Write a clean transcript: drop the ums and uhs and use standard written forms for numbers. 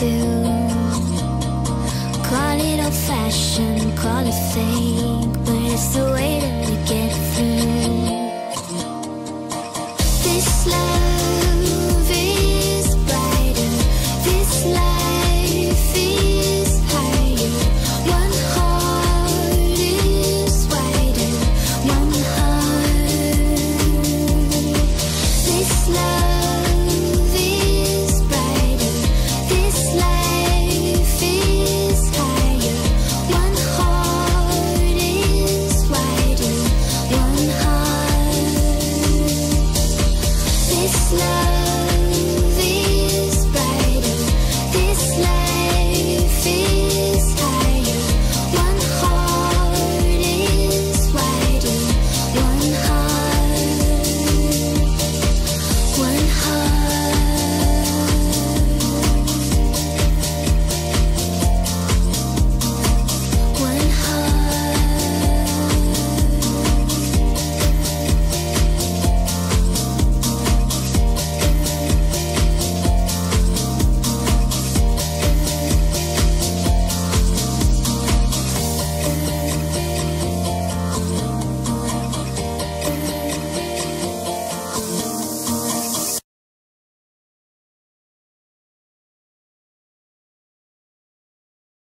do. Call it old-fashioned, call it fake, but it's the way to get through this love.